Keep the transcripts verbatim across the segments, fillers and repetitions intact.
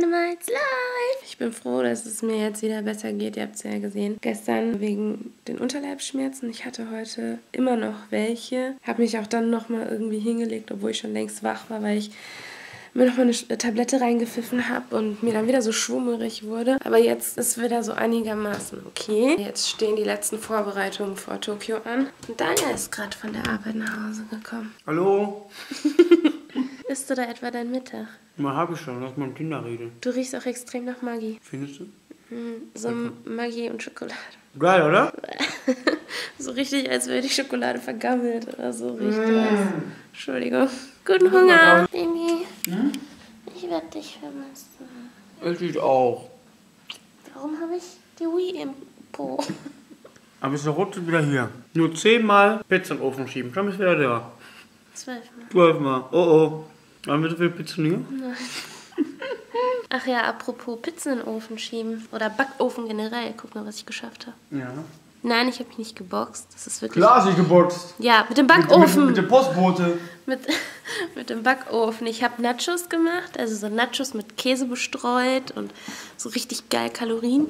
Dynamite's live! Ich bin froh, dass es mir jetzt wieder besser geht. Ihr habt es ja gesehen. Gestern wegen den Unterleibsschmerzen. Ich hatte heute immer noch welche. Habe mich auch dann nochmal irgendwie hingelegt, obwohl ich schon längst wach war, weil ich mir nochmal eine Tablette reingepfiffen habe und mir dann wieder so schwummerig wurde. Aber jetzt ist wieder so einigermaßen okay. Jetzt stehen die letzten Vorbereitungen vor Tokio an. Und Daniel ist gerade von der Arbeit nach Hause gekommen. Hallo! Isst du da etwa dein Mittag? Mal habe ich schon, lass mal mit Kinderriegel. Du riechst auch extrem nach Maggi. Findest du? Mm, so okay. Maggi und Schokolade. Geil, oder? So richtig, als wäre die Schokolade vergammelt oder so richtig. Mm. Entschuldigung. Guten Hunger, Baby. Hm? Ich werde dich vermissen. Ich dich auch. Warum habe ich die Wii im Po? Aber ist der Rotze wieder hier. Nur zehnmal Pizza in den Ofen schieben, dann ist wieder da. Zwölfmal. Zwölfmal. Oh oh. Haben wir so viel Pizza hier? Nein. Ach ja, apropos Pizza in den Ofen schieben. Oder Backofen generell. Guck mal, was ich geschafft habe. Ja. Nein, ich habe mich nicht geboxt. Das ist wirklich. Klar, habe ich geboxt. Ja, mit dem Backofen. Mit, mit, mit dem Postbote. Mit, mit dem Backofen. Ich habe Nachos gemacht, also so Nachos mit Käse bestreut und so richtig geil Kalorien.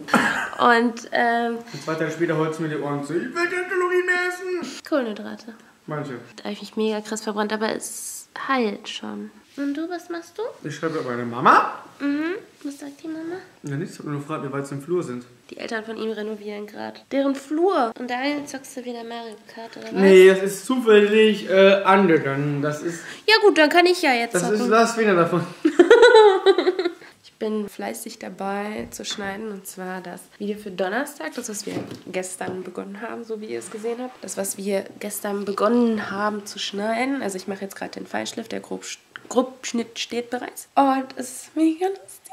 Und ähm. Und zwei Tage später holst du mir die Ohren zu. Ich will keine Kalorien mehr essen. Kohlenhydrate. Manche. Da habe ich mich mega krass verbrannt, aber es heilt schon. Und du, was machst du? Ich schreibe bei meiner Mama. Mhm. Was sagt die Mama? Ja, nichts. Nur fragt mir, weil sie im Flur sind. Die Eltern von ihm renovieren gerade. Deren Flur. Und da zockst du wieder Mario Kart, oder was? Nee, das ist zufällig äh, angegangen. Das ist... Ja gut, dann kann ich ja jetzt Das zocken. ist das wieder davon. Ich bin fleißig dabei zu schneiden. Und zwar das Video für Donnerstag. Das, was wir gestern begonnen haben, so wie ihr es gesehen habt. Das, was wir gestern begonnen haben zu schneiden. Also ich mache jetzt gerade den Feinschliff, der grob... Grobschnitt steht bereits. Und es ist mega lustig.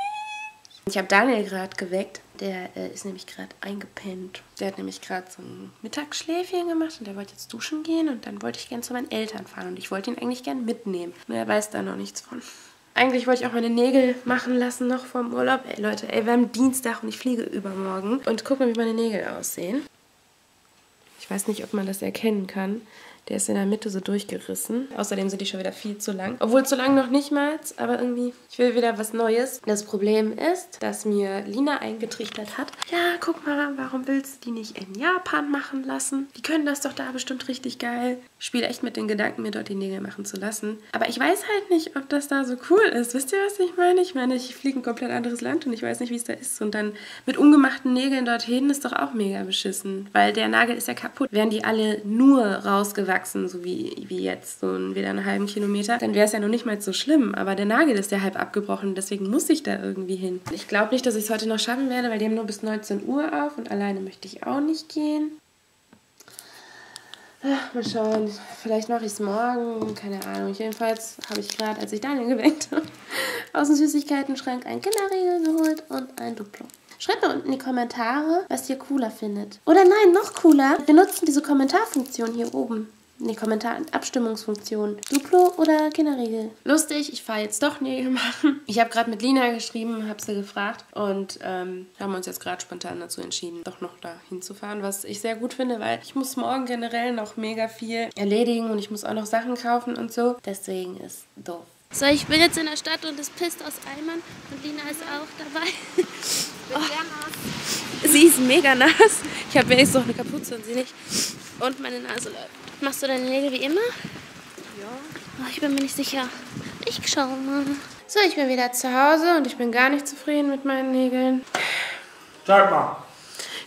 Ich habe Daniel gerade geweckt. Der äh, ist nämlich gerade eingepennt. Der hat nämlich gerade so ein Mittagsschläfchen gemacht und der wollte jetzt duschen gehen. Und dann wollte ich gerne zu meinen Eltern fahren. Und ich wollte ihn eigentlich gerne mitnehmen. Nur er weiß da noch nichts von. Eigentlich wollte ich auch meine Nägel machen lassen noch vorm Urlaub. Ey Leute, ey, wir haben Dienstag und ich fliege übermorgen. Und guck mal, wie meine Nägel aussehen. Ich weiß nicht, ob man das erkennen kann. Der ist in der Mitte so durchgerissen. Außerdem sind die schon wieder viel zu lang. Obwohl zu lang noch nicht mal, aber irgendwie, ich will wieder was Neues. Das Problem ist, dass mir Lina eingetrichtert hat. Ja, guck mal, warum willst du die nicht in Japan machen lassen? Die können das doch da bestimmt richtig geil. Ich spiele echt mit den Gedanken, mir dort die Nägel machen zu lassen. Aber ich weiß halt nicht, ob das da so cool ist. Wisst ihr, was ich meine? Ich meine, ich fliege ein komplett anderes Land und ich weiß nicht, wie es da ist. Und dann mit ungemachten Nägeln dorthin ist doch auch mega beschissen. Weil der Nagel ist ja kaputt. Wären die alle nur rausgewachsen, so wie, wie jetzt, so wieder einen halben Kilometer, dann wäre es ja noch nicht mal so schlimm. Aber der Nagel ist ja halb abgebrochen, deswegen muss ich da irgendwie hin. Ich glaube nicht, dass ich es heute noch schaffen werde, weil die haben nur bis neunzehn Uhr auf und alleine möchte ich auch nicht gehen. Ach, mal schauen, vielleicht mache ich es morgen, keine Ahnung. Jedenfalls habe ich gerade, als ich Daniel geweckt habe, aus dem Süßigkeiten-Schrank einen Kinderriegel geholt und ein Duplo. Schreibt doch unten in die Kommentare, was ihr cooler findet. Oder nein, noch cooler, wir nutzen diese Kommentarfunktion hier oben. In die Kommentar- und Abstimmungsfunktion. Duplo oder Kinderriegel? Lustig, ich fahre jetzt doch Nägel machen. Ich habe gerade mit Lina geschrieben, habe sie gefragt und ähm, haben uns jetzt gerade spontan dazu entschieden, doch noch da hinzufahren, was ich sehr gut finde, weil ich muss morgen generell noch mega viel erledigen und ich muss auch noch Sachen kaufen und so. Deswegen ist doof. So, ich bin jetzt in der Stadt und es pisst aus Eimern und Lina ist auch dabei. Ich bin sehr nass. Sie ist mega nass. Ich habe wenigstens noch eine Kapuze und sie nicht. Und meine Nase läuft. Machst du deine Nägel wie immer? Ja. Oh, ich bin mir nicht sicher. Ich schau mal. So, ich bin wieder zu Hause und ich bin gar nicht zufrieden mit meinen Nägeln. Sag mal.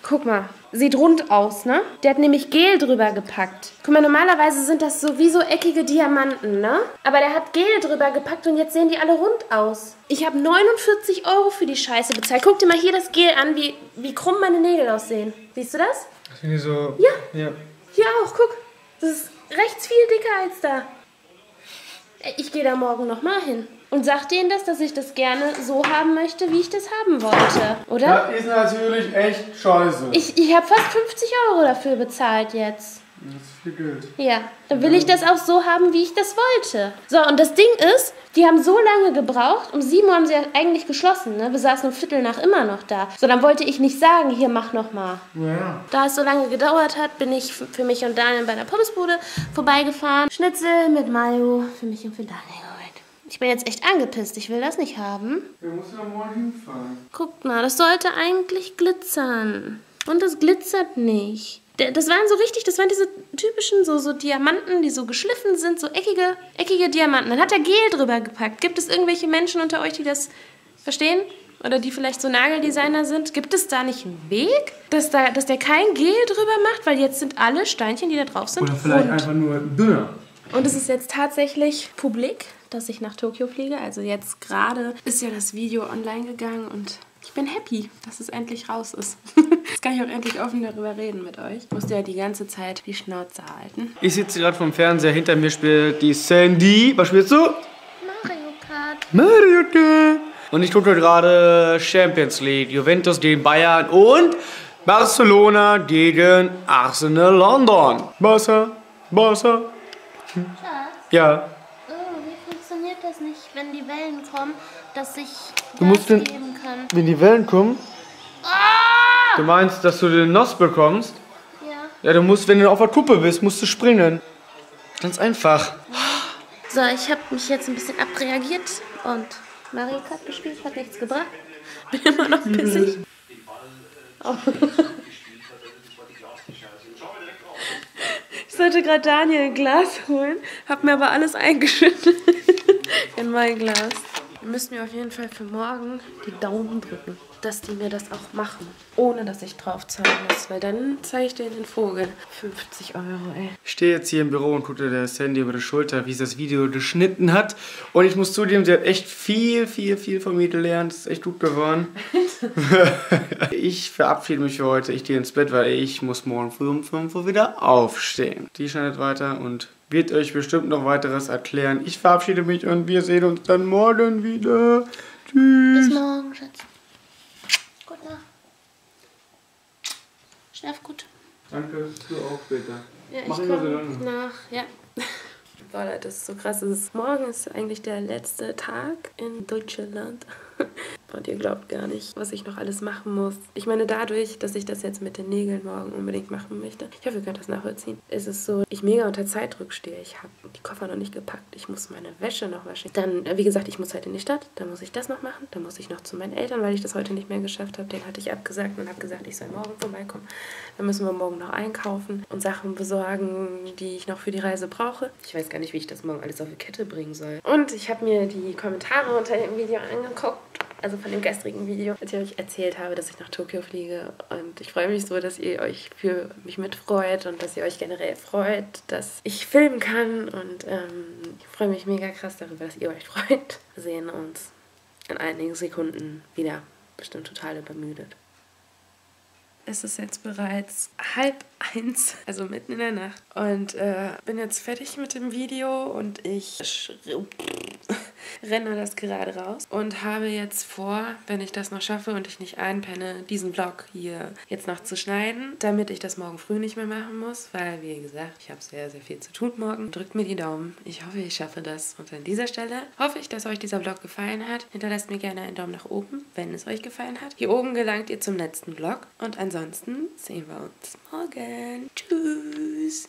Guck mal. Sieht rund aus, ne? Der hat nämlich Gel drüber gepackt. Guck mal, normalerweise sind das so wie so eckige Diamanten, ne? Aber der hat Gel drüber gepackt und jetzt sehen die alle rund aus. Ich habe neunundvierzig Euro für die Scheiße bezahlt. Guck dir mal hier das Gel an, wie, wie krumm meine Nägel aussehen. Siehst du das? Das finde ich so... Ja. Ja. Hier auch, guck. Das ist rechts viel dicker als da. Ich gehe da morgen nochmal hin. Und sag denen das, dass ich das gerne so haben möchte, wie ich das haben wollte, oder? Das ist natürlich echt scheiße. Ich, ich habe fast fünfzig Euro dafür bezahlt jetzt. Das ist viel Geld. Ja, dann will ich das auch so haben, wie ich das wollte. So, und das Ding ist, die haben so lange gebraucht. Um sieben Uhr haben sie ja eigentlich geschlossen, ne? Wir saßen um Viertel nach immer noch da. So, dann wollte ich nicht sagen, hier, mach nochmal. Ja. Da es so lange gedauert hat, bin ich für mich und Daniel bei der Pommesbude vorbeigefahren. Schnitzel mit Mayo für mich und für Daniel. Ich bin jetzt echt angepisst. Ich will das nicht haben. Wir müssen ja mal hinfahren. Guckt mal, das sollte eigentlich glitzern. Und das glitzert nicht. Das waren so richtig, das waren diese typischen so, so Diamanten, die so geschliffen sind, so eckige, eckige Diamanten. Dann hat er Gel drüber gepackt. Gibt es irgendwelche Menschen unter euch, die das verstehen? Oder die vielleicht so Nageldesigner sind? Gibt es da nicht einen Weg, dass, da, dass der kein Gel drüber macht? Weil jetzt sind alle Steinchen, die da drauf sind, Oder vielleicht rund. einfach nur dünner. Und es ist jetzt tatsächlich publik, dass ich nach Tokio fliege. Also jetzt gerade ist ja das Video online gegangen und ich bin happy, dass es endlich raus ist. Jetzt kann ich auch endlich offen darüber reden mit euch. Ich musste ja die ganze Zeit die Schnauze halten. Ich sitze gerade vom Fernseher, hinter mir spielt die Sandy. Was spielst du? Mario Kart. Mario Kart. Und ich gucke gerade Champions League, Juventus gegen Bayern und Barcelona gegen Arsenal London. Barca, Barca. Hm. Ja. Oh, wie funktioniert das nicht, wenn die Wellen kommen, dass ich du musst geben kann? Wenn die Wellen kommen? Ah! Du meinst, dass du den N O S bekommst? Ja. Ja, du musst, wenn du auf der Kuppe bist, musst du springen. Ganz einfach. So, ich habe mich jetzt ein bisschen abreagiert und Mario Kart gespielt, hat nichts gebracht. Bin immer noch pissig. Oh. Ich sollte gerade Daniel ein Glas holen, hab mir aber alles eingeschüttet in mein Glas. Wir müssen mir auf jeden Fall für morgen die Daumen drücken, dass die mir das auch machen, ohne dass ich drauf zahlen muss, weil dann zeige ich denen den Vogel. fünfzig Euro, ey. Ich stehe jetzt hier im Büro und gucke der Sandy über die Schulter, wie sie das Video geschnitten hat. Und ich muss zugeben, sie hat echt viel, viel, viel von mir gelernt. Das ist echt gut geworden. Ich verabschiede mich für heute. Ich gehe ins Bett, weil ich muss morgen früh um fünf Uhr wieder aufstehen. Die schneidet weiter und wird euch bestimmt noch weiteres erklären. Ich verabschiede mich und wir sehen uns dann morgen wieder. Tschüss. Bis morgen, Schatz. Gute Nacht. Schlaf gut. Danke, du auch später. Ja, ich komme nach, ja. Boah, Leute, das ist so krass. Das ist, morgen ist eigentlich der letzte Tag in Deutschland. Und ihr glaubt gar nicht, was ich noch alles machen muss. Ich meine, dadurch, dass ich das jetzt mit den Nägeln morgen unbedingt machen möchte, ich hoffe, ihr könnt das nachvollziehen, ist es so, ich mega unter Zeitdruck stehe. Ich habe die Koffer noch nicht gepackt. Ich muss meine Wäsche noch waschen. Dann, wie gesagt, ich muss heute in die Stadt. Dann muss ich das noch machen. Dann muss ich noch zu meinen Eltern, weil ich das heute nicht mehr geschafft habe. Den hatte ich abgesagt und habe gesagt, ich soll morgen vorbeikommen. Dann müssen wir morgen noch einkaufen und Sachen besorgen, die ich noch für die Reise brauche. Ich weiß gar nicht, wie ich das morgen alles auf die Kette bringen soll. Und ich habe mir die Kommentare unter dem Video angeguckt. Also von dem gestrigen Video, als ich euch erzählt habe, dass ich nach Tokio fliege. Und ich freue mich so, dass ihr euch für mich mitfreut und dass ihr euch generell freut, dass ich filmen kann. Und ähm, ich freue mich mega krass darüber, dass ihr euch freut. Wir sehen uns in einigen Sekunden wieder. Bestimmt total übermüdet. Es ist jetzt bereits halb eins, also mitten in der Nacht. Und äh, bin jetzt fertig mit dem Video und ich renne das gerade raus und habe jetzt vor, wenn ich das noch schaffe und ich nicht einpenne, diesen Vlog hier jetzt noch zu schneiden, damit ich das morgen früh nicht mehr machen muss, weil, wie gesagt, ich habe sehr, sehr viel zu tun morgen. Drückt mir die Daumen. Ich hoffe, ich schaffe das. Und an dieser Stelle hoffe ich, dass euch dieser Vlog gefallen hat. Hinterlasst mir gerne einen Daumen nach oben, wenn es euch gefallen hat. Hier oben gelangt ihr zum letzten Vlog und ansonsten sehen wir uns morgen. Tschüss!